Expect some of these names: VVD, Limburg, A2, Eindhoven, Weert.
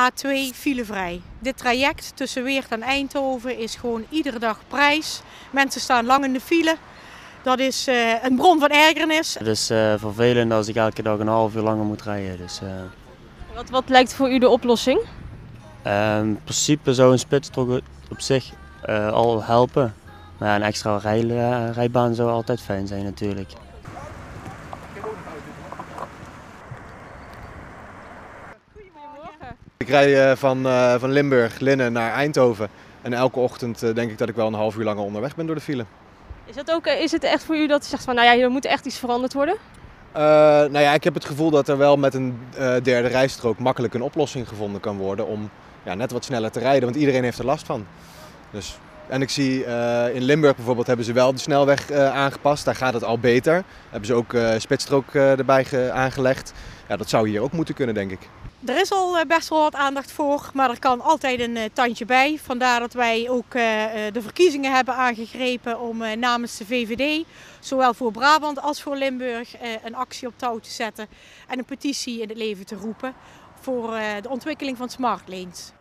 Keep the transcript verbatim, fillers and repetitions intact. A twee filevrij. Dit traject tussen Weert en Eindhoven is gewoon iedere dag prijs. Mensen staan lang in de file. Dat is uh, een bron van ergernis. Het is uh, vervelend als ik elke dag een half uur langer moet rijden. Dus, uh... wat, wat lijkt voor u de oplossing? Uh, in principe zou een spitsstrook op zich uh, al helpen. Maar ja, een extra rij, uh, rijbaan zou altijd fijn zijn natuurlijk. Ik rij van, uh, van Limburg, Linnen naar Eindhoven en elke ochtend uh, denk ik dat ik wel een half uur langer onderweg ben door de file. Is dat ook, is het echt voor u dat u zegt van nou ja, er moet echt iets veranderd worden? Uh, nou ja, ik heb het gevoel dat er wel met een uh, derde rijstrook makkelijk een oplossing gevonden kan worden om ja, net wat sneller te rijden, want iedereen heeft er last van. Dus, en ik zie uh, in Limburg bijvoorbeeld hebben ze wel de snelweg uh, aangepast, daar gaat het al beter. Hebben ze ook uh, spitsstrook uh, erbij aangelegd. Ja, dat zou hier ook moeten kunnen, denk ik. Er is al best wel wat aandacht voor, maar er kan altijd een tandje bij. Vandaar dat wij ook de verkiezingen hebben aangegrepen om namens de V V D, zowel voor Brabant als voor Limburg, een actie op touw te zetten en een petitie in het leven te roepen voor de ontwikkeling van smart lanes.